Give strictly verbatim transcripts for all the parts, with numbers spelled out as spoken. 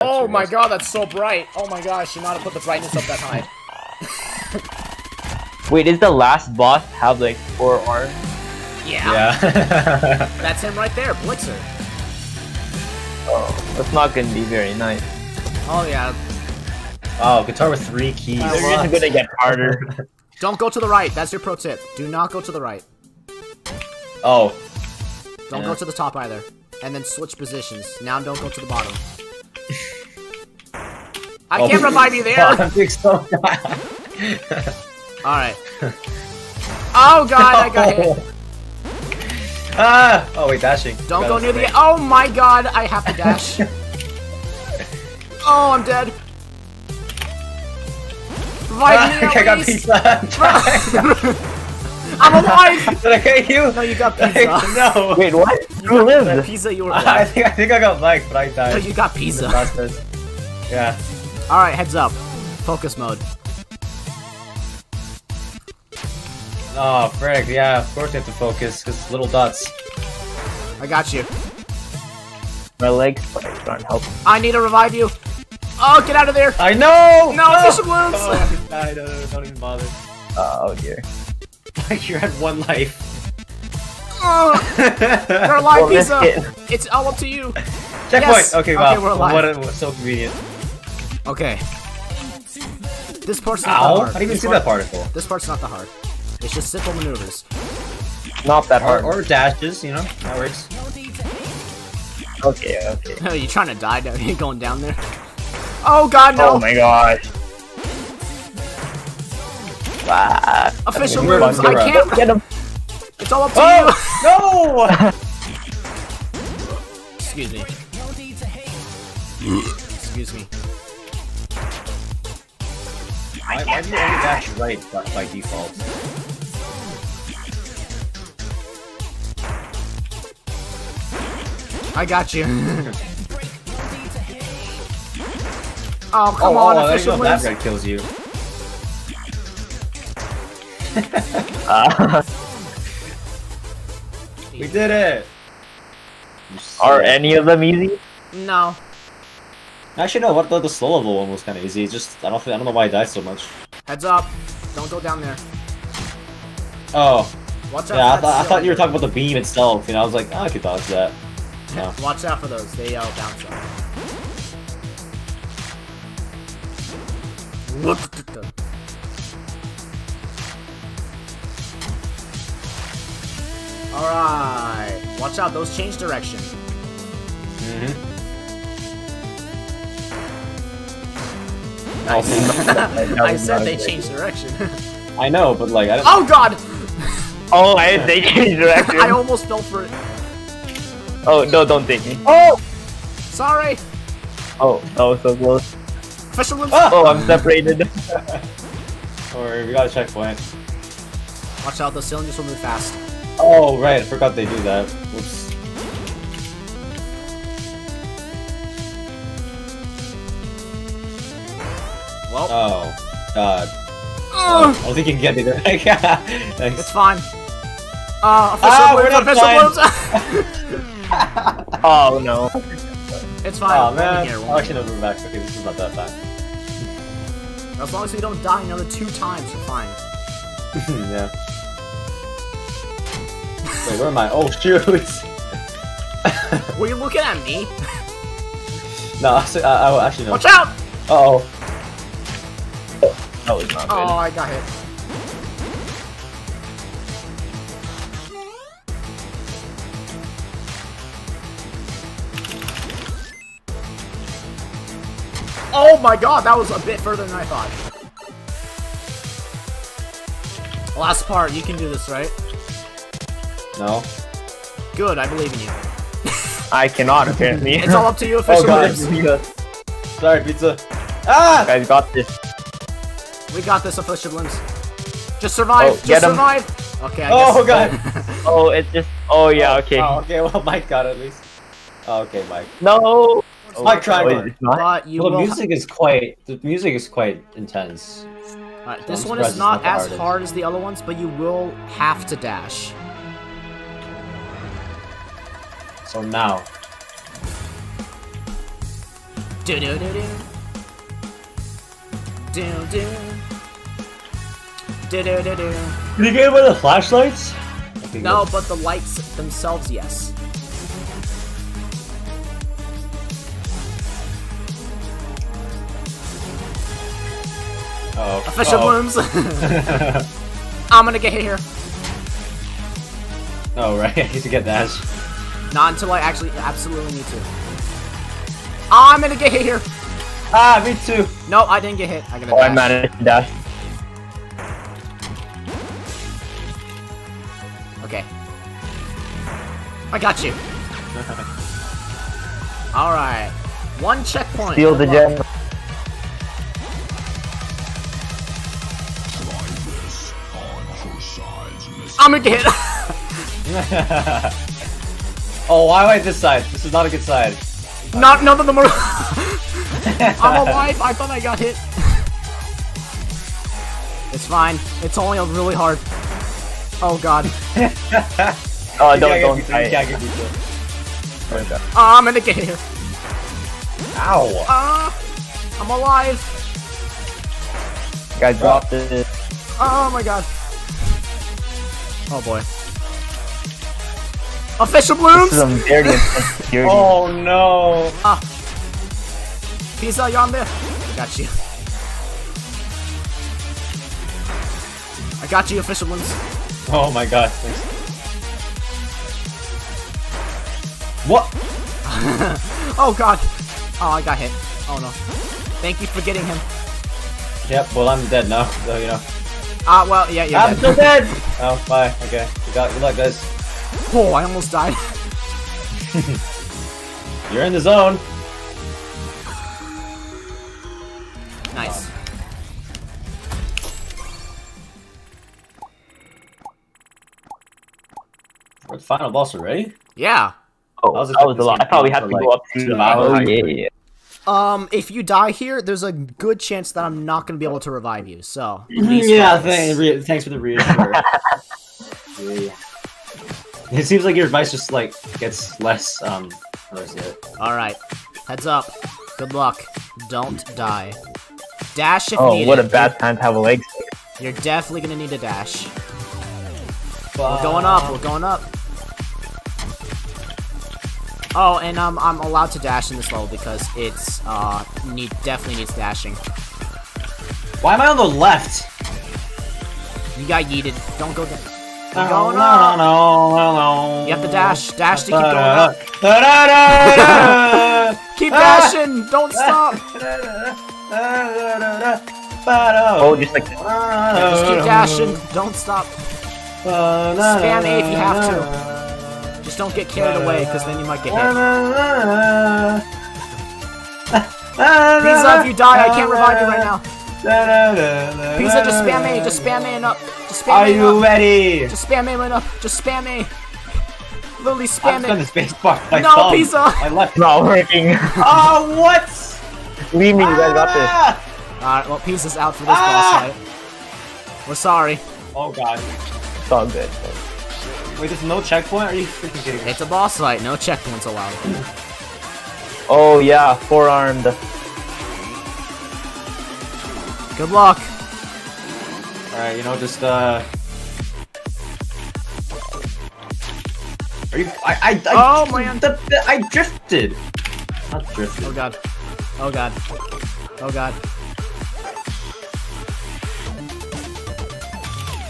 Oh my god, that's so bright! Oh my gosh, you might have put the brightness up that high. Wait, is the last boss have like four arms? Yeah. Yeah. That's him right there, Blixer. Oh, that's not gonna be very nice. Oh yeah. Oh, guitar with three keys. They're just gonna get harder. Don't go to the right. That's your pro tip. Do not go to the right. Oh. Don't yeah. go to the top either. And then switch positions. Now don't go to the bottom. I oh, can't revive you there! Alright. Oh god, I got hit! Ah! Oh wait, dashing. Don't go near the- Oh my god, I have to dash. Oh, I'm dead. Revive me, I got pizza. I'm alive! Did I get you? No, you got pizza. Like, no. Wait, what? You, you lived. Pizza, you were alive. I think I think I got Mike, but I died. No, you got pizza. Yeah. All right, heads up. Focus mode. Oh, frick. Yeah, of course you have to focus because little dots. I got you. My legs aren't helping. I need to revive you. Oh, get out of there. I know. No, OfficialBlooms. Oh, I don't, don't even bother. Oh, dear. You're at one life. Oh, you're alive, Pizza. It's all up to you. Checkpoint. Yes. Okay, wow. Okay, we're alive. What a, so convenient. Okay. This part's not Ow. the hard. I didn't even this see part, that particle. This part's not the hard. It's just simple maneuvers. Not that hard. Or, or dashes, you know? That works. Okay, okay. You trying to die down here? Going down there? Oh god, no! Oh my god. Ah, OfficialBlooms, I can't get him. It's all up to oh, you. No! Excuse me. Excuse me. Why, why do you only dash right by, by default? I got you. Oh, come oh, on, oh, OfficialBlooms. That guy kills you. uh, we did it! Are any of them easy? No. Actually, no. What the, the slow level one was kind of easy. It's just I don't think, I don't know why I died so much. Heads up! Don't go down there. Oh. Watch out. Yeah, I, th I thought you were talking about the beam itself. You know, I was like, oh, I could dodge that. No. Watch out for those. They all bounce up. What the? Alright, watch out, those change direction. Mm-hmm. I, said, I said they changed direction. I know, but like, I don't- Oh god! Oh, I, they changed direction. I almost fell for it. Oh, no, don't take me. Oh! Sorry! Oh, that was so close. OfficialBlooms. Oh, oh, I'm separated. Sorry, we got a checkpoint. Watch out, those cylinders will move fast. Oh, right, I forgot they do that. Whoops. Well. Oh, god. Uh, I don't think you can get me there. Thanks. It's fine. Uh, OfficialBlooms! Ah, OfficialBlooms! Oh, no. It's fine. Oh, man. Here, oh, actually, no, we're back. Okay, this is not that bad. As long as we don't die another two times, we're fine. Yeah. Wait, where am I? Oh, shoot! Were you looking at me? No, actually, I, I actually no. Watch out! Uh oh. That was not good. Oh, I got hit. Oh my god, that was a bit further than I thought. Last part, you can do this, right? No. Good, I believe in you. I cannot, apparently. It's all up to you, OfficialBlooms. Oh, pizza. Sorry, pizza. Ah! You guys got this. We got this, OfficialBlooms. Just survive, oh, just survive! Okay, I oh, guess. Oh, god! Oh, it's just... Oh, yeah, oh, okay. Oh, okay, well, Mike got it, at least. Oh, okay, Mike. No! Oh, Mike tried it. Well, the music is quite... The music is quite intense. Alright, this one is not as hard as the other ones, but you will have to dash. for now. Do do do do. Do do. Do do do do. Did you get away with the flashlights? No, was... but the lights themselves, yes. Oh, Official oh. Blooms! I'm gonna get hit here. Oh, right, I need to get that. Not until I actually absolutely need to. Oh, I'm gonna get hit here! Ah, me too! No, I didn't get hit. I gotta oh, dash. I managed to dash. Okay. I got you! Alright. One checkpoint. Steal the gem. I'm gonna get hit! Oh, why am I this side? This is not a good side. Not none of them are. I'm alive. I thought I got hit. It's fine. It's only really hard. Oh god. Oh, you don't don't. I can't get beat. Oh, I'm gonna get here. Ow. Ah, uh, I'm alive. Guy dropped oh. it. Oh my god. Oh boy. Official Blooms! Oh no! Ah. Pizza, you're on there. I got you. I got you, Official Blooms. Oh my god. Thanks. What? Oh god. Oh, I got hit. Oh no. Thank you for getting him. Yep, well, I'm dead now, so you know. Ah, uh, well, yeah, yeah. I'm dead. still dead! Oh, bye. Okay. Good luck, good luck guys. Oh, I almost died. You're in the zone. Nice. We're the final boss already? Yeah. Oh, that was, that was a lot. I thought we had to like, go up to the mountain. Yeah, yeah. Um, if you die here, there's a good chance that I'm not going to be able to revive you, so. Yeah, th thanks for the reassurance. Yeah. It seems like your advice just like gets less um alright. Heads up. Good luck. Don't die. Dash if oh, needed. Oh, what a bad time to have a leg stick. You're definitely gonna need a dash. But... We're going up, we're going up. Oh, and um I'm allowed to dash in this level because it's uh need definitely needs dashing. Why am I on the left? You got yeeted. Don't go down. Keep going up. No, no, no, no. You have to dash, dash to keep going up. Keep dashing, don't stop. Oh, just like that. Yeah, just keep dashing, don't stop. Spam A if you have to. Just don't get carried away, because then you might get hit. Pizza, if you die, I can't revive you right now. Pizza, just spam A, just spam A and up. Spam Are you up. ready? Just spam A, man up. Just spam A. Literally spam it. I'm just gonna spacebar myself. No, Pizza. I left. Not working. Oh, what? Leave me. Ah! You guys got this. All right. Well, Pizza's out for this ah! boss fight. We're sorry. Oh god. It's all good. Wait, there's no checkpoint? Are you freaking kidding me? It's a boss fight. No checkpoints allowed. Oh yeah, forearmed. Good luck. Alright, you know, just, uh... Are you... I... I... I oh, man! The, the, I drifted! Not drifted. Oh, God. Oh, God. Oh, God.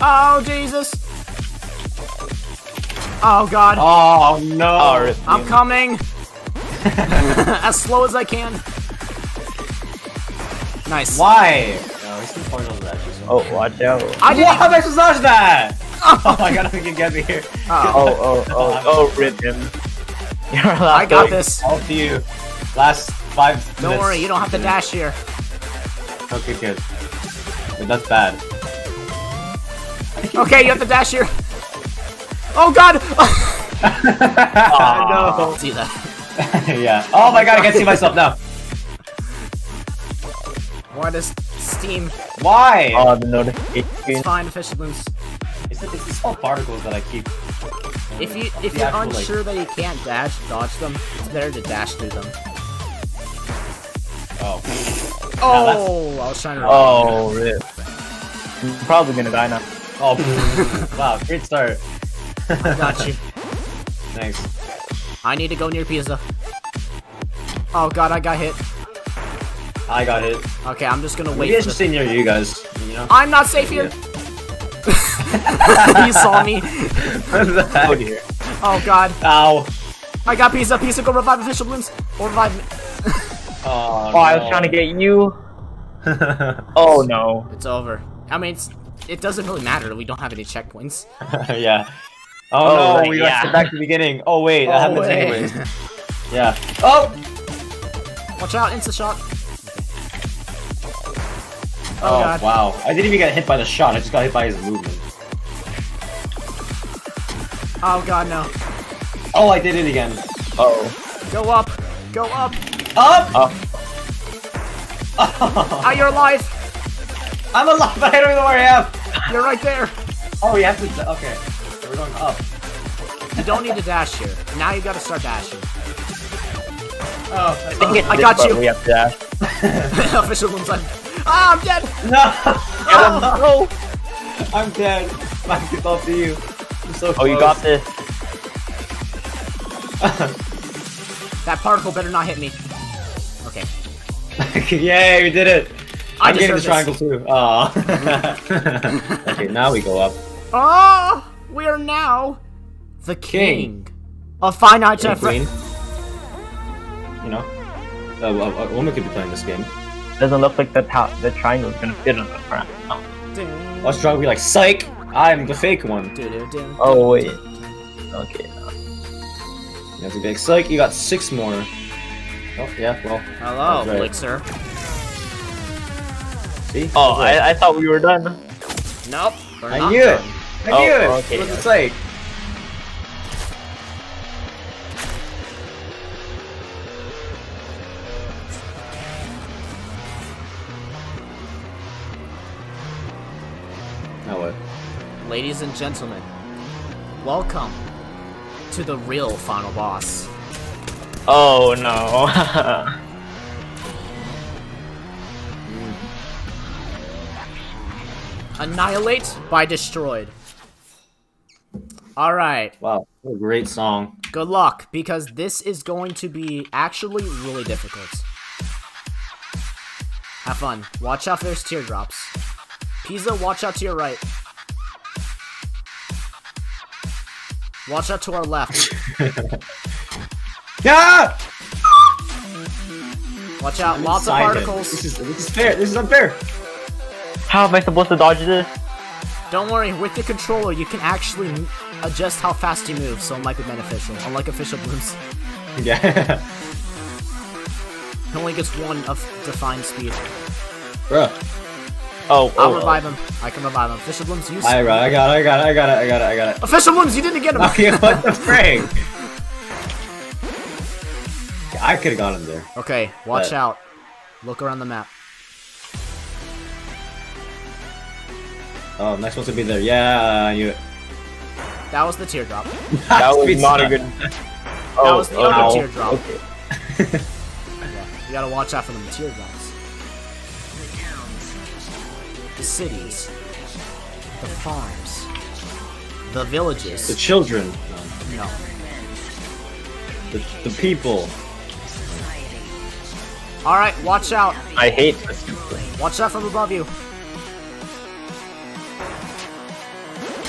Oh, Jesus! Oh, God. Oh, no! I'm coming! As slow as I can. Nice. Why? No, he's still pointing on that. Oh, watch out. I didn't What? How much was that? Oh my god, I think you get me here. Uh, oh, oh, oh, oh, rip him. I got going. this. All to you. Last five minutes. Don't worry, you don't have to dash here. Okay, good. But that's bad. Okay, you have to dash here. Oh god! Oh, no. Don't see that. Yeah. Oh my god, I can't see myself now. Why does Steam? Why? Oh, the notification. It's fine, Official Blooms. It's, it's, it's all particles that I keep. If, you, if you're unsure that you can't dash, dodge them, it's better to dash through them. Oh. Oh, I was trying to... Oh, rip. I'm probably gonna die now. Oh, wow, great start. I got you. Thanks. I need to go near pizza. Oh god, I got hit. I got hit. Okay, I'm just gonna wait. Maybe I should stay near you guys. You know? I'm not safe here. You saw me. Oh dear. Oh god. Ow. I got pizza. Pizza, go revive official blooms. Or revive me. Oh, oh no. I was trying to get you. Oh no. It's over. I mean, it's, it doesn't really matter. We don't have any checkpoints. Yeah. Oh, oh no, we yeah. got back to the beginning. Oh wait, that oh, happens wait. anyways. Yeah. Oh. Watch out, insta shot. Oh, oh god. Wow. I didn't even get hit by the shot. I just got hit by his movement. Oh god, no. Oh, I did it again. Uh oh. Go up. Go up. Up. Up. Oh. Oh, you're alive. I'm alive, but I don't even know where I am. You're right there. Oh, you have to. Okay. We're going up. You don't need to dash here. Now you gotta start dashing. Oh, I, think oh, I got you. We have to dash. Official Blooms. Ah, I'm dead. No. Oh, no. I'm dead. I can talk to you. I'm so close. Oh, you got this. That particle better not hit me. Okay. Yay, we did it. I I'm getting the triangle too. Aww. Okay, now we go up. Oh. We are now the king, king. of finite difference. You know, a, a, a woman could be playing this game. Doesn't look like the the triangle is gonna fit on the front. Oh. Watch Drago be like, psych! I'm the fake one. Do, do, do, oh wait. Okay. No. You have to be like, psych! You got six more. Oh yeah. Well. Hello, right. Blixer. See? Oh, I, I, I thought we were done. Nope. We're I not knew done. it. I oh, knew it! Okay, What's okay. it like? Now what? Ladies and gentlemen, welcome to the real final boss. Oh no. Annihilate by Destroid. All right. Wow, what a great song. Good luck, because this is going to be actually really difficult. Have fun. Watch out for those teardrops. Pizza, watch out to your right. Watch out to our left. Yeah! Watch out, I'm lots of particles. This is, this is fair. This is unfair. How am I supposed to dodge this? Don't worry, with the controller, you can actually adjust how fast you move, so it might be beneficial, unlike Official Blooms. Yeah. It only gets one of defined speed. Bruh. Oh, I'll oh, revive him. I can revive him. Official Blooms, you I, I got it, I got it, I got it, I got it, I got it. Official Blooms, you didn't get him! Okay, what the frig? I could've got him there. Okay, watch but. out. Look around the map. Oh, I'm not supposed to be there. Yeah, you. That was the teardrop. that, that was not a good. Oh, that was the oh, other ow. teardrop. Okay. Yeah, you gotta watch out for them teardrops. The cities, the farms, the villages, the children. No. The the people. All right, watch out. I hate this. Watch out from above you.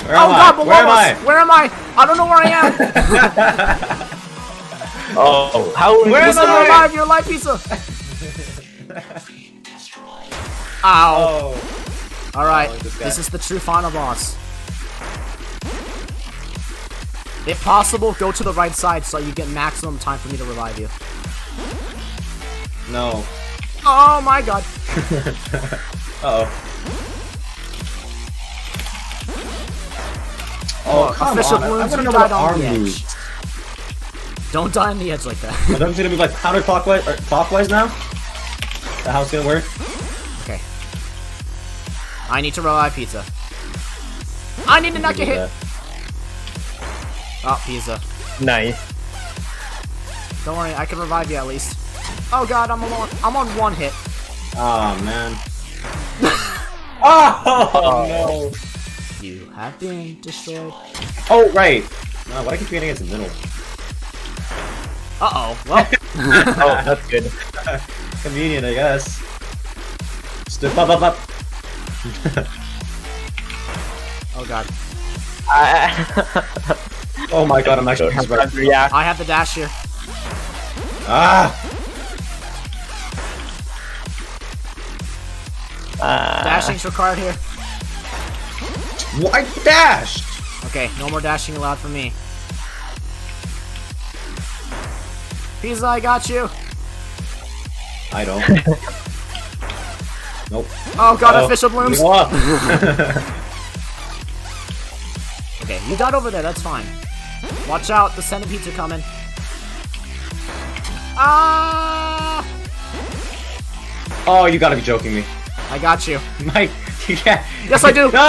Where oh god, I? below where us! Am I? Where am I? I don't know where I am! Oh, how Where am I? Alive, you're alive, pizza! Ow. Oh. Alright, oh, this, this is the true final boss. If possible, go to the right side so you get maximum time for me to revive you. No. Oh my god. Uh-oh. Oh, oh official blooms, you died on the edge. Don't die on the edge like that. I don't gonna be like counterclockwise or clockwise now. The house gonna work. Okay. I need to revive pizza. I need to not get hit. Oh, Pisa. Nice. Don't worry, I can revive you at least. Oh god, I'm on I'm on one hit. Oh man. oh, oh no. You have been destroyed. Oh right. No, why do I keep getting it in the middle? Uh oh. Well. oh, that's good. Convenient, I guess. Step up, up, up. oh god. Uh, oh my god, I'm actually right. Yeah. I have the dash here. Ah! Uh, Dashing's required here. What? I dashed! Okay, no more dashing allowed for me. Pisa, I got you! I don't. nope. Oh god, uh -oh. Official Blooms! okay, you died over there, that's fine. Watch out, the centipedes are coming. Ah! Oh, you gotta be joking me. I got you. Mike, you can't. Yes, I do! no!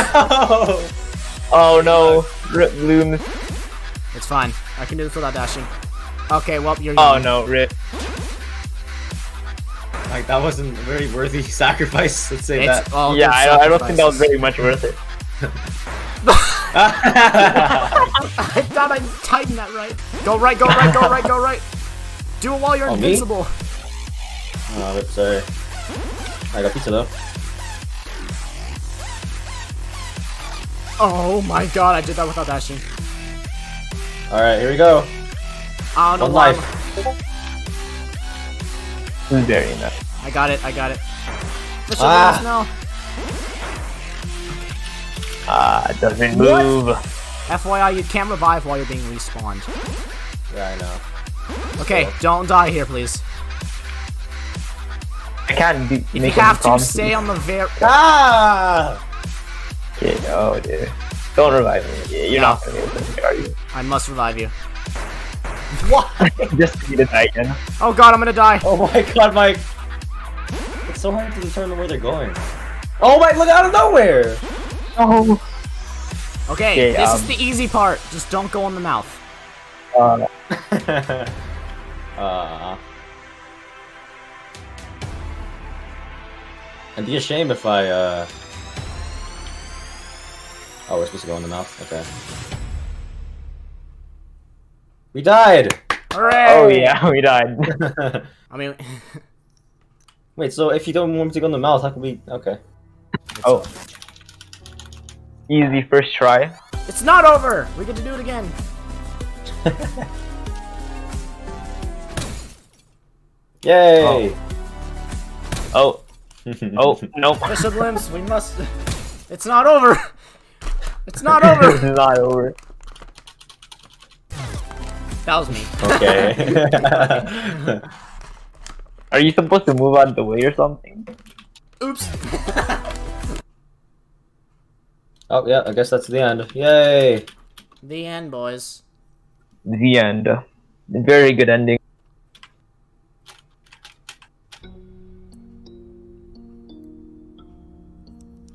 no! Oh no, rip Bloom. It's fine. I can do this without dashing. Okay, well, you're. Oh no, rip. Like, that wasn't a very worthy sacrifice, let's say it's, that. Oh, yeah, I, I don't think that was very much worth it. I thought I timed that right. Go right, go right, go right, go right. Do it while you're oh, invincible. Me? Oh, rip, sorry. I got pizza though. Oh my god, I did that without dashing. Alright, here we go. I don't know why. There you go. I got it, I got it. Mister Ah, no. ah it doesn't what? move. F Y I, you can't revive while you're being respawned. Yeah, I know. Okay, so. Don't die here, please. I can't be. You have to stay on the very. Ah! Yeah, no, dude. Don't revive me. Yeah, you're no. not gonna be able to, are you? I must revive you. What? Just need a titan. Oh god, I'm gonna die. Oh my god, Mike. It's so hard to determine where they're going. Oh my! Look out of nowhere. Oh. Okay, yeah, this um... is the easy part. Just don't go in the mouth. Uh. uh. It'd be a shame if I, uh... Oh, we're supposed to go in the mouth? Okay. We died! Hooray! Oh yeah, we died. I mean... Wait, so if you don't want me to go in the mouth, how can we... Okay. It's oh. Easy first try. It's not over! We get to do it again! Yay! Oh. oh. oh, nope. Official Blooms, we must... It's not over! It's not over! It's not over. That was me. Okay. Are you supposed to move out of the way or something? Oops. oh, yeah, I guess that's the end. Yay! The end, boys. The end. Very good ending.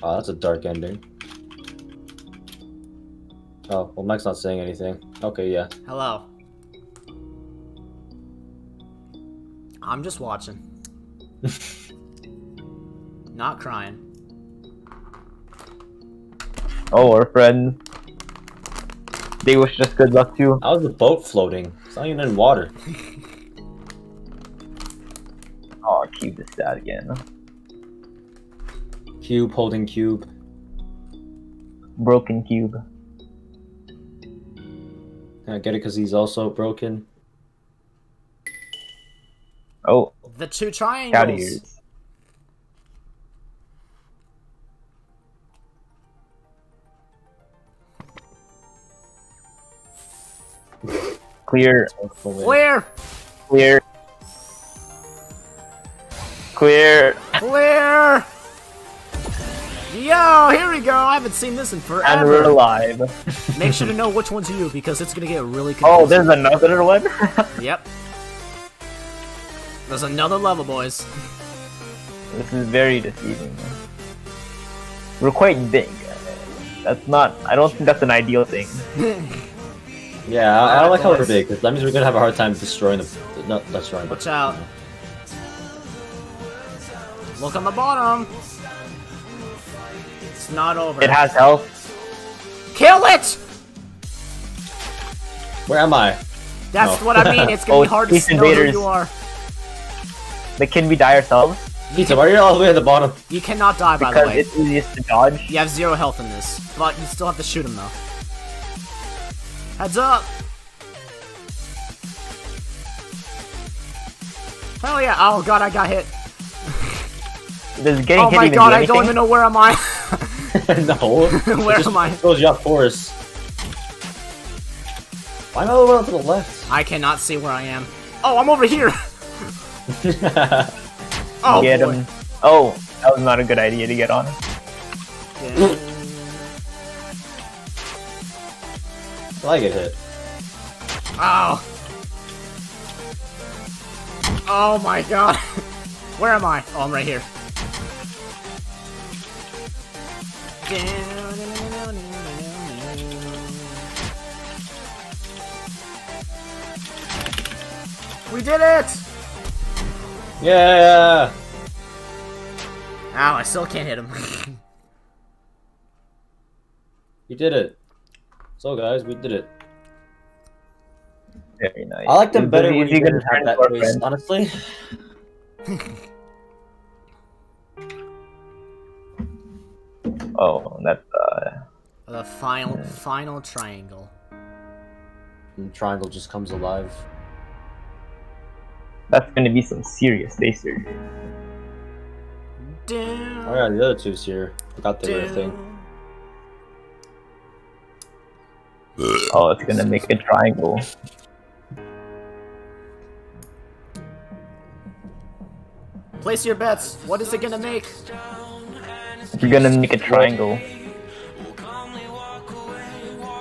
Oh, that's a dark ending. Oh, well, Mike's not saying anything. Okay, yeah. Hello. I'm just watching. not crying. Oh, our friend. They wish us good luck too. How's the boat floating? It's not even in water. oh, I'll keep this out again. Cube holding cube. Broken cube. I get it because he's also broken. Oh. The two triangles. Clear. Clear. Clear. Clear. Clear. Yo, here we go! I haven't seen this in forever. And we're alive. Make sure to know which one's you because it's gonna get really confusing. Oh, there's another one? yep. There's another level, boys. This is very deceiving. We're quite big. That's not... I don't think that's an ideal thing. Yeah, I, I don't like how we're big, because that means we're gonna have a hard time destroying the. No, that's right. Watch out. Look on the bottom. It's not over. It has health. Kill it! Where am I? That's no. what I mean. It's gonna oh, be hard to see where you are. But can we die ourselves? Vito, why are you all the way at the bottom? You cannot die, by because the way. Because it's easiest to dodge. You have zero health in this, but you still have to shoot him, though. Heads up! Hell yeah! Oh god, I got hit. Does getting oh hit my even god, do I anything? Don't even know where am I. No. Where am I? Throws you off course. Why am I over to the left? I cannot see where I am. Oh, I'm over here! Oh, get boy. him. Oh, that was not a good idea to get on. Yeah. Well, I get hit. Oh. Oh my god. Where am I? Oh, I'm right here. We did it! Yeah! Ow, I still can't hit him. You did it. So guys, we did it. Very nice. I like them it's better when you didn't have that face, honestly. Oh, that's uh... the final, yeah. final triangle. And the triangle just comes alive. That's gonna be some serious face surgery. Oh yeah, the other two's here. Forgot the other thing. Oh, it's gonna make a triangle. Place your bets. What is it gonna make? You're gonna make a triangle.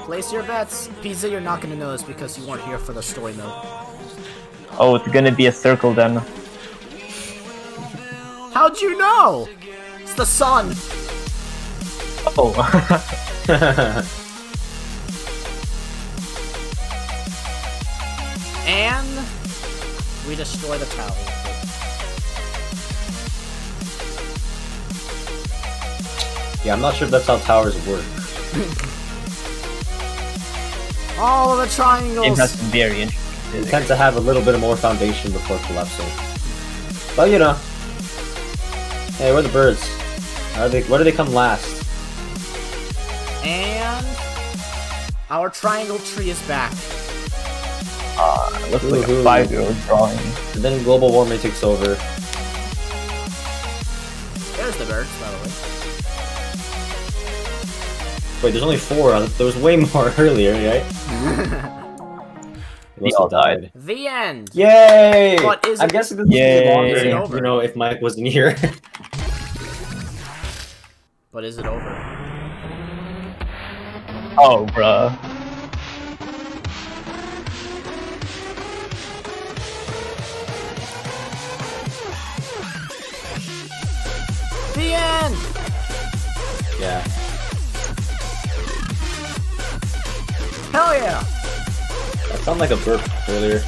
Place your bets. Pizza, you're not gonna know this because you weren't here for the story mode. Oh, it's gonna be a circle then. How'd you know? It's the sun! Oh. And we destroy the tower. Yeah, I'm not sure if that's how towers work. All of the triangles! That's very interesting. You tend to have a little bit more foundation before collapsing. But you know. Hey, where are the birds? Are they, where do they come last? And our triangle tree is back. Ah, uh, looks Ooh-hoo. like a five-year-old drawing. And then global warming takes over. There's the birds, by the way. Wait, there's only four. There was way more earlier, right? They all died. The end. Yay! What is I'm it? guessing this Yay. is longer. Is it over? You know, if Mike wasn't here. But is it over? Oh, bruh. The end. Yeah. Hell yeah! That sounded like a burp earlier.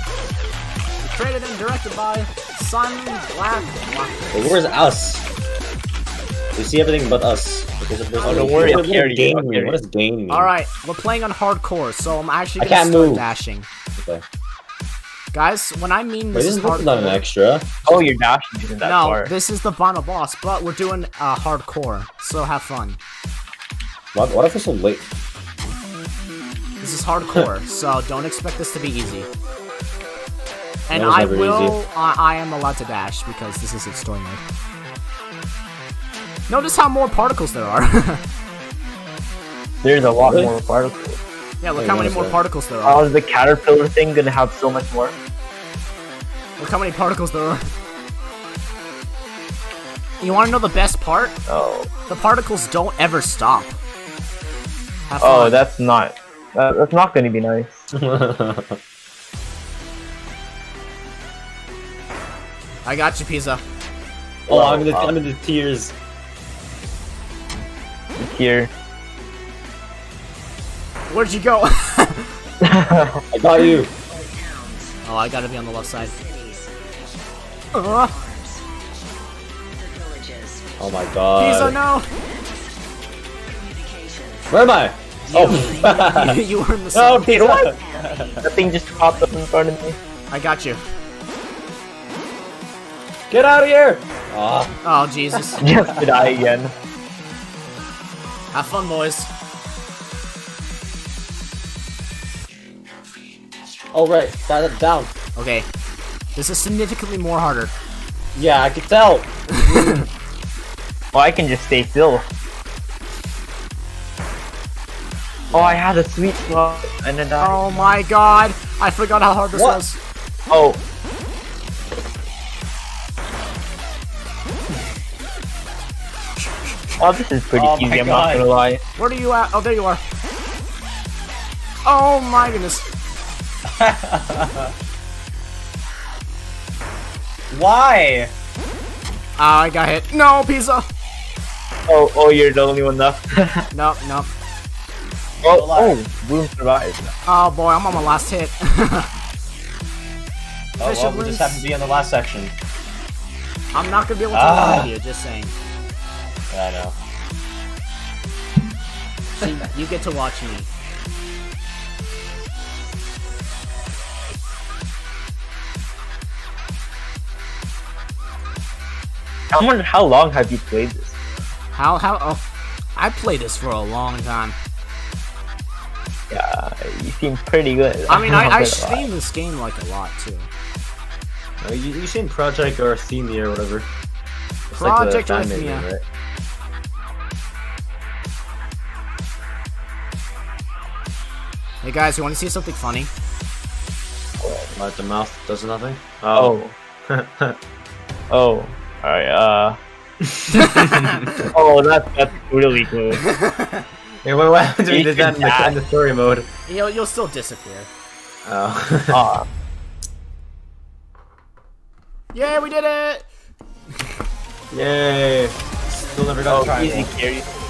Created and directed by Sun Black. But where's us? We see everything but us. Because if oh, don't worry, I'm carrying you. What does game mean? Alright, we're playing on hardcore, so I'm actually gonna start move. dashing. Okay. Guys, when I mean this Wait, is hardcore... not an extra. Oh, you're dashing isn't that No, far. This is the final boss, but we're doing uh, hardcore, so have fun. What, what if we're so late? This is hardcore, so don't expect this to be easy. And I will, uh, I am allowed to dash because this is story mode. Notice how more particles there are. There's a lot really? more particles. Yeah, look hey, how many more that? particles there are. Oh, is the caterpillar thing gonna have so much more? Look how many particles there are. You wanna know the best part? Oh. The particles don't ever stop. Have oh, fun. that's not... Uh, that's not going to be nice. I got you, Pizza. Oh, oh I'm in the wow. I'm in the tears. Here. Where'd you go? I got you. Oh, I gotta be on the left side. Uh. Oh my god. He's a no. Where am I? You, oh. you, you were in the side. No, Peter, what? That thing just popped up in front of me. I got you. Get out of here! Oh, oh Jesus. Just to die again. Have fun, boys. Oh, right. Got it down. Okay. This is significantly more harder. Yeah, I can tell. Well, I can just stay still. Oh, I had a sweet spot and then died. Oh my god! I forgot how hard this what? was. Oh. Oh, this is pretty oh easy, I'm god. not gonna lie. Where are you at? Oh, there you are. Oh my goodness. Why? Oh, I got hit. No, pizza! Oh, oh, you're the only one left. No, no. Oh, oh, Bloom survived. Oh boy, I'm on my last hit. Oh, well, we just have to be in the last section. I'm not gonna be able to ah. you, just saying. I know. See, you get to watch me. I wonder how long have you played this? How, how, oh, I played this for a long time. Yeah, you seem pretty good. I mean, I, I, I stream this game like a lot too. Uh, you, you stream Project Arthemia or whatever. It's Project like the Arthemia. Name, right? Hey guys, you want to see something funny? Like the mouth does nothing? Oh. Oh. Oh. Alright, uh. Oh, that, that's really cool. Hey, what happens when you did that in the, in the story mode? You'll, you'll still disappear. Oh. Oh. Yeah, we did it! Yay! Still never got oh, to try easy,